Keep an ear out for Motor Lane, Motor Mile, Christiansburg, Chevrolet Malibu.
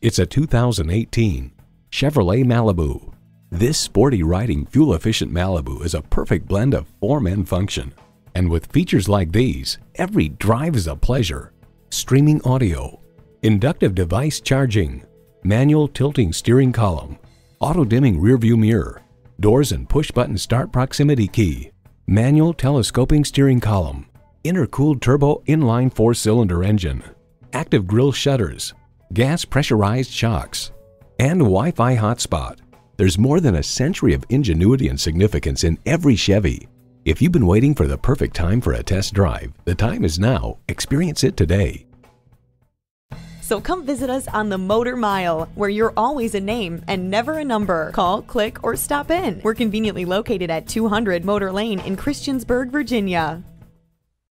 It's a 2018 Chevrolet Malibu. This sporty riding, fuel-efficient Malibu is a perfect blend of form and function. And with features like these, every drive is a pleasure. Streaming audio, inductive device charging, manual tilting steering column, auto-dimming rearview mirror, doors and push-button start proximity key, manual telescoping steering column, intercooled turbo inline four-cylinder engine, active grille shutters, gas pressurized shocks, and Wi-Fi hotspot. There's more than a century of ingenuity and significance in every Chevy. If you've been waiting for the perfect time for a test drive, the time is now. Experience it today. So come visit us on the Motor Mile, where you're always a name and never a number. Call, click, or stop in. We're conveniently located at 200 Motor Lane in Christiansburg, Virginia.